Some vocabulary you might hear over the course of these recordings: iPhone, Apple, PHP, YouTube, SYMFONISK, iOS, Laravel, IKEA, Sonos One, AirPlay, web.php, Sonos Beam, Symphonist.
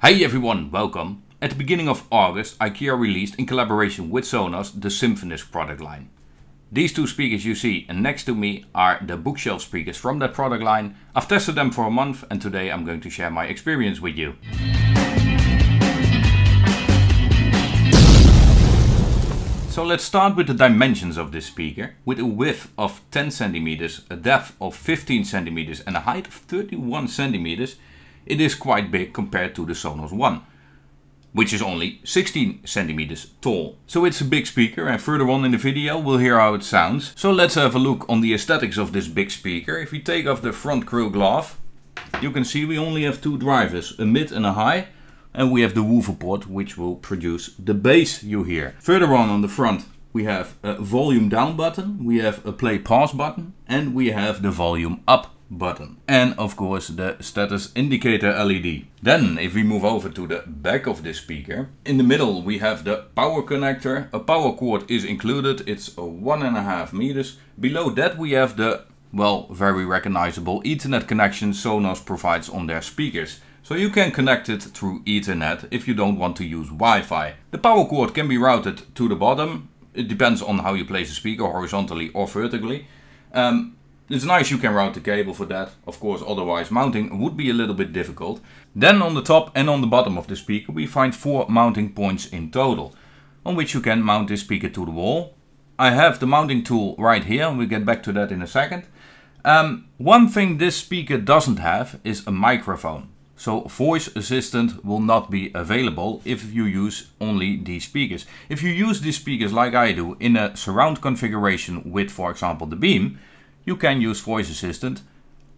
Hey everyone, welcome. At the beginning of August, IKEA released, in collaboration with Sonos, the Symphonist product line. These two speakers you see and next to me are the bookshelf speakers from that product line. I've tested them for a month and today I'm going to share my experience with you. So let's start with the dimensions of this speaker. With a width of 10 centimeters, a depth of 15 centimeters and a height of 31 centimeters, it is quite big compared to the Sonos One, which is only 16 centimeters tall. So it's a big speaker, and further on in the video we'll hear how it sounds. So let's have a look on the aesthetics of this big speaker. If we take off the front grille glass, you can see we only have two drivers, a mid and a high, and we have the woofer port which will produce the bass you hear. Further on the front we have a volume down button, we have a play pause button, and we have the volume up button, and of course the status indicator LED. Then if we move over to the back of this speaker, in the middle we have the power connector. A power cord is included, it's 1.5 meters. Below that we have the, well, very recognizable Ethernet connection Sonos provides on their speakers. So you can connect it through Ethernet if you don't want to use Wi-Fi. The power cord can be routed to the bottom. It depends on how you place the speaker, horizontally or vertically. It's nice you can route the cable for that, of course, otherwise mounting would be a little bit difficult. Then on the top and on the bottom of the speaker we find 4 mounting points in total, on which you can mount this speaker to the wall. I have the mounting tool right here, and we'll get back to that in a second. One thing this speaker doesn't have is a microphone. So voice assistant will not be available if you use only these speakers. If you use these speakers like I do in a surround configuration with, for example, the Beam, you can use voice assistant,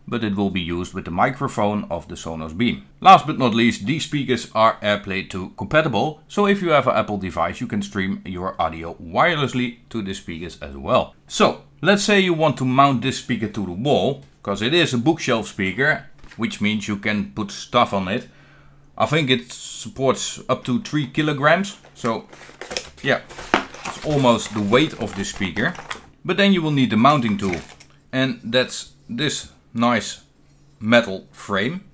but it will be used with the microphone of the Sonos Beam. Last but not least, these speakers are AirPlay 2 compatible, so if you have an Apple device you can stream your audio wirelessly to the speakers as well. So let's say you want to mount this speaker to the wall, because it is a bookshelf speaker, which means you can put stuff on it. I think it supports up to 3 kilograms, so yeah, it's almost the weight of this speaker. But then you will need the mounting tool, and that's this nice metal frame.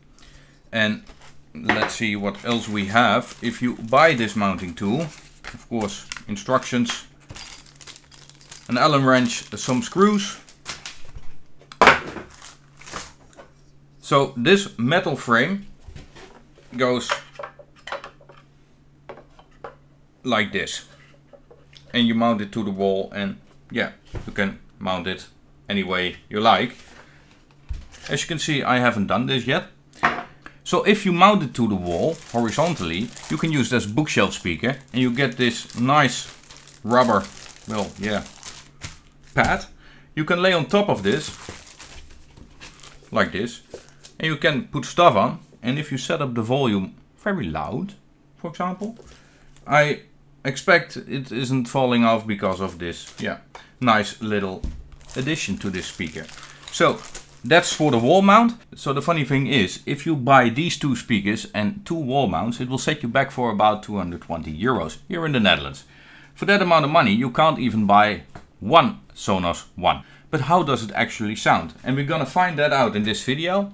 And let's see what else we have. If you buy this mounting tool, of course, instructions, an Allen wrench, some screws. So this metal frame goes like this, and you mount it to the wall, and yeah, you can mount it any way you like. As you can see, I haven't done this yet. So if you mount it to the wall horizontally, you can use this bookshelf speaker and you get this nice rubber, well, yeah, pad. You can lay on top of this, like this, and you can put stuff on. And if you set up the volume very loud, for example, I expect it isn't falling off because of this, yeah, nice little addition to this speaker. So that's for the wall mount. So the funny thing is, if you buy these two speakers and 2 wall mounts, it will set you back for about 220 euros here in the Netherlands. For that amount of money you can't even buy one Sonos One. But how does it actually sound? And we're gonna find that out in this video.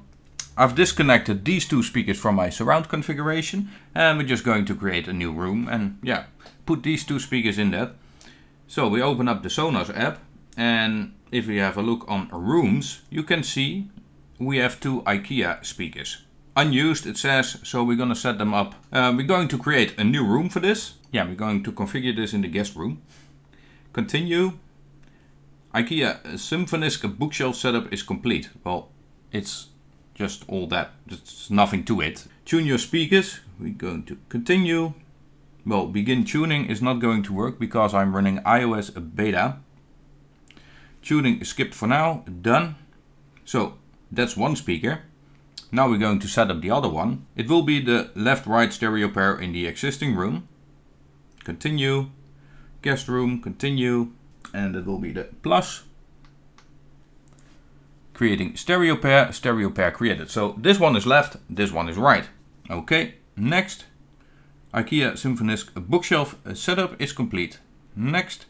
I've disconnected these two speakers from my surround configuration, and we're just going to create a new room and yeah, put these two speakers in that. So we open up the Sonos app, and if we have a look on rooms, you can see we have 2 IKEA speakers. Unused, it says, so we're gonna set them up. We're going to create a new room for this. Yeah, we're going to configure this in the guest room. Continue. IKEA Symphonist bookshelf setup is complete. Well, it's just all that, there's nothing to it. Tune your speakers, we're going to continue. Well, begin tuning is not going to work because I'm running iOS beta. Tuning is skipped for now, done. So that's one speaker. Now we're going to set up the other one. It will be the left-right stereo pair in the existing room. Continue, guest room, continue, and it will be the plus. Creating stereo pair created. So this one is left, this one is right. Okay, next. IKEA Symphonist bookshelf setup is complete. Next.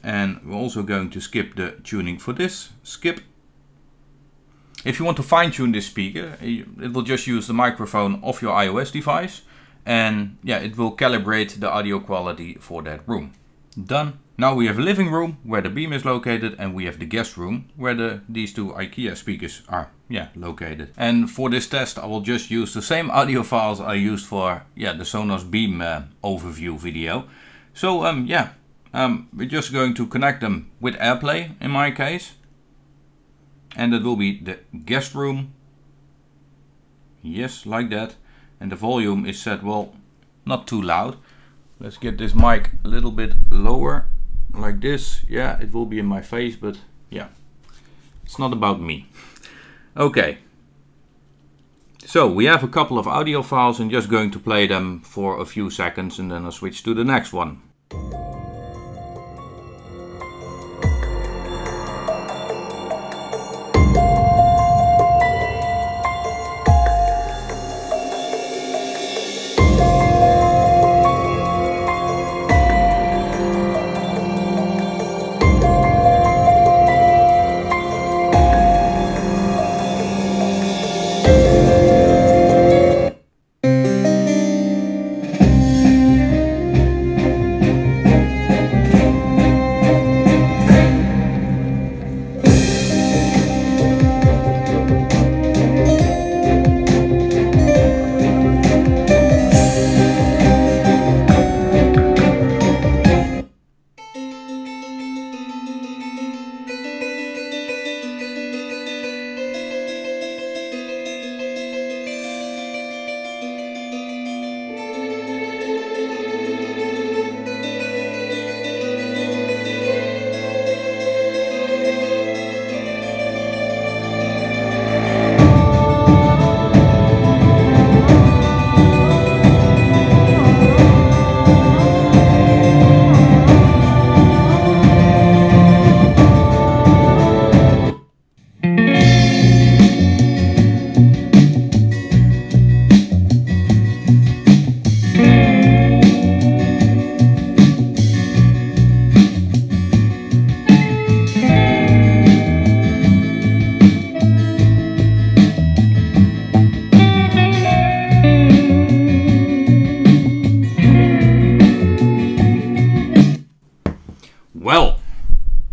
And we're also going to skip the tuning for this. Skip. If you want to fine-tune this speaker, it will just use the microphone of your iOS device, and yeah, it will calibrate the audio quality for that room. Done. Now we have a living room where the Beam is located, and we have the guest room where these two IKEA speakers are located. And for this test I will just use the same audio files I used for the Sonos Beam overview video. So we're just going to connect them with AirPlay in my case. And that will be the guest room. Yes, like that. And the volume is set, well, not too loud. Let's get this mic a little bit lower, like this. Yeah, it will be in my face, but yeah, it's not about me. Okay. So we have a couple of audio files and just going to play them for a few seconds and then I'll switch to the next one.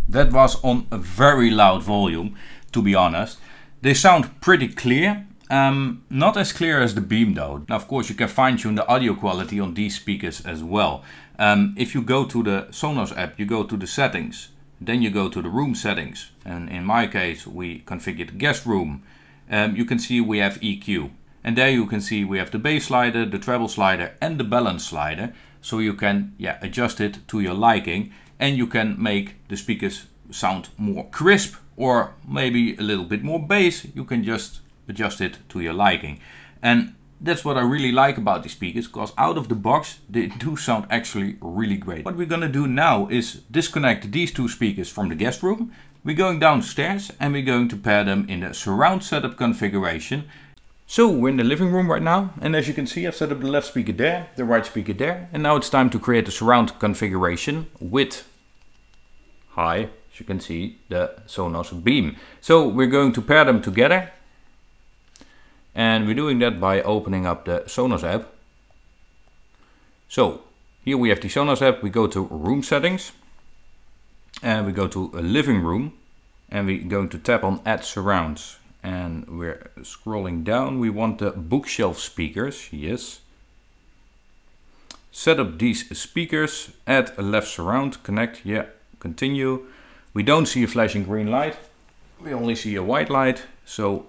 That was on a very loud volume, to be honest. They sound pretty clear, not as clear as the Beam though. Now, of course, you can fine-tune the audio quality on these speakers as well. If you go to the Sonos app, you go to the settings, then you go to the room settings. And in my case, we configured guest room. You can see we have EQ. And there you can see we have the bass slider, the treble slider and the balance slider. So you can adjust it to your liking. And you can make the speakers sound more crisp or maybe a little bit more bass. You can just adjust it to your liking. And that's what I really like about these speakers, because out of the box they do sound actually really great. What we're gonna do now is disconnect these two speakers from the guest room. We're going downstairs and we're going to pair them in the surround setup configuration. So we're in the living room right now, and as you can see I've set up the left speaker there, the right speaker there, and now it's time to create the surround configuration with, as you can see, the Sonos Beam. So we're going to pair them together, and we're doing that by opening up the Sonos app. So here we have the Sonos app, we go to room settings, and we go to a living room, and we're going to tap on add surrounds. And we're scrolling down, we want the bookshelf speakers, yes. Set up these speakers, add a left surround, connect, yeah, continue. We don't see a flashing green light, we only see a white light, so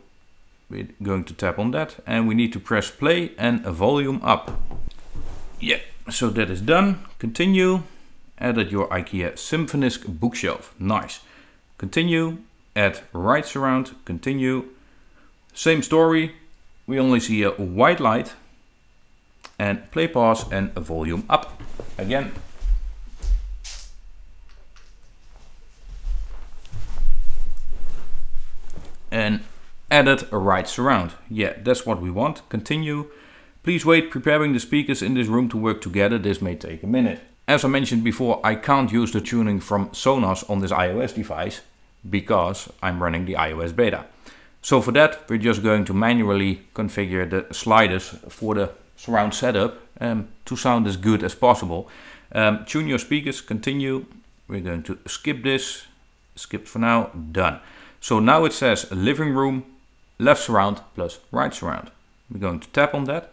we're going to tap on that. And we need to press play and a volume up. Yeah, so that is done, continue. Added your IKEA Symphonisk bookshelf, nice. Continue. Add right surround, continue. Same story, we only see a white light. And play pause and a volume up again. And added a right surround. Yeah, that's what we want, continue. Please wait, preparing the speakers in this room to work together. This may take a minute. As I mentioned before, I can't use the tuning from Sonos on this iOS device, because I'm running the iOS beta. So for that, we're just going to manually configure the sliders for the surround setup to sound as good as possible. Tune your speakers, continue. We're going to skip this, skip for now, done. So now it says living room, left surround plus right surround. We're going to tap on that.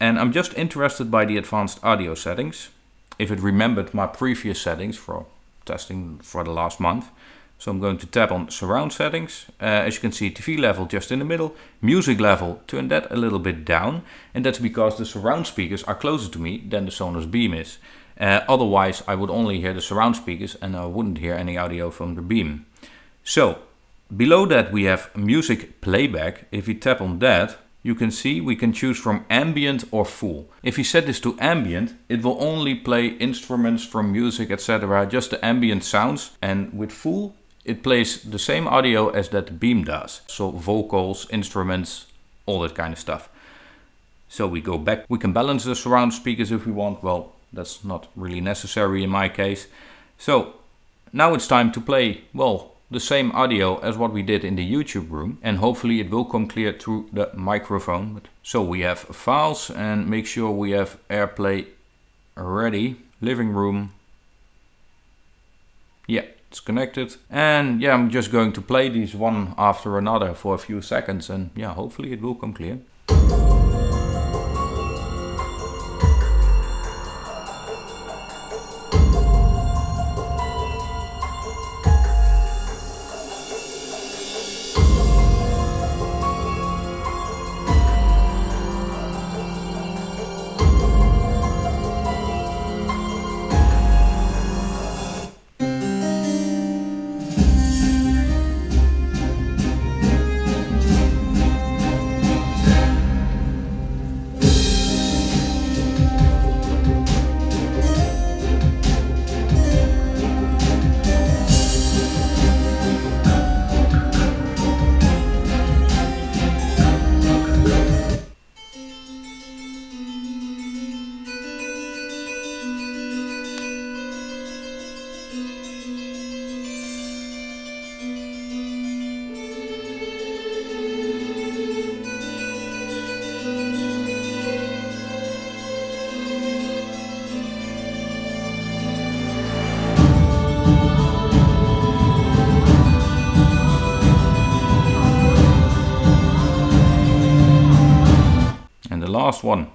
And I'm just interested by the advanced audio settings, if it remembered my previous settings for testing for the last month. So I'm going to tap on surround settings. As you can see, TV level just in the middle, music level, turn that a little bit down. And that's because the surround speakers are closer to me than the Sonos Beam is. Otherwise, I would only hear the surround speakers and I wouldn't hear any audio from the Beam. So below that we have music playback. If we tap on that, you can see we can choose from ambient or full. If we set this to ambient, it will only play instruments from music, etc., just the ambient sounds. And with full, it plays the same audio as that the Beam does. So vocals, instruments, all that kind of stuff. So we go back. We can balance the surround speakers if we want. Well, that's not really necessary in my case. So now it's time to play, well, the same audio as what we did in the YouTube room, and hopefully it will come clear through the microphone. So we have files and make sure we have AirPlay ready. Living room. Yeah, it's connected. And yeah, I'm just going to play these one after another for a few seconds, and yeah, hopefully it will come clear. Last one.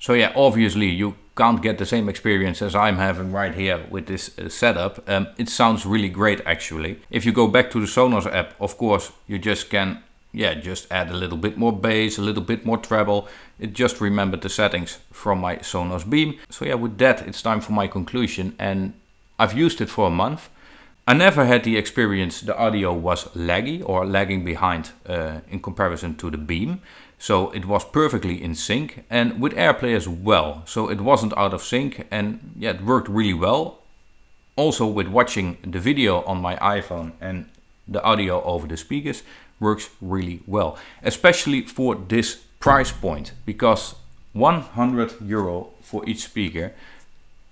So yeah, obviously you can't get the same experience as I'm having right here with this setup. It sounds really great actually. If you go back to the Sonos app, of course, you just can, yeah, just add a little bit more bass, a little bit more treble. It just remembered the settings from my Sonos Beam. So yeah, with that, it's time for my conclusion, and I've used it for a month. I never had the experience the audio was laggy or lagging behind in comparison to the Beam. So it was perfectly in sync, and with AirPlay as well. So it wasn't out of sync, and yeah, it worked really well. Also with watching the video on my iPhone and the audio over the speakers works really well. Especially for this price point, because €100 for each speaker,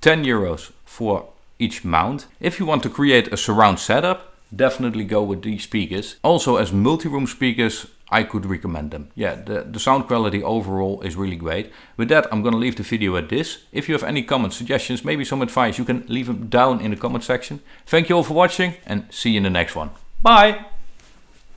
€10 for each mount. If you want to create a surround setup, definitely go with these speakers. Also as multi-room speakers, I could recommend them. Yeah, the sound quality overall is really great. With that, I'm gonna leave the video at this. If you have any comments, suggestions, maybe some advice, you can leave them down in the comment section. Thank you all for watching, and see you in the next one. Bye.